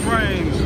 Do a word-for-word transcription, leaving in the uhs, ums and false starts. frames.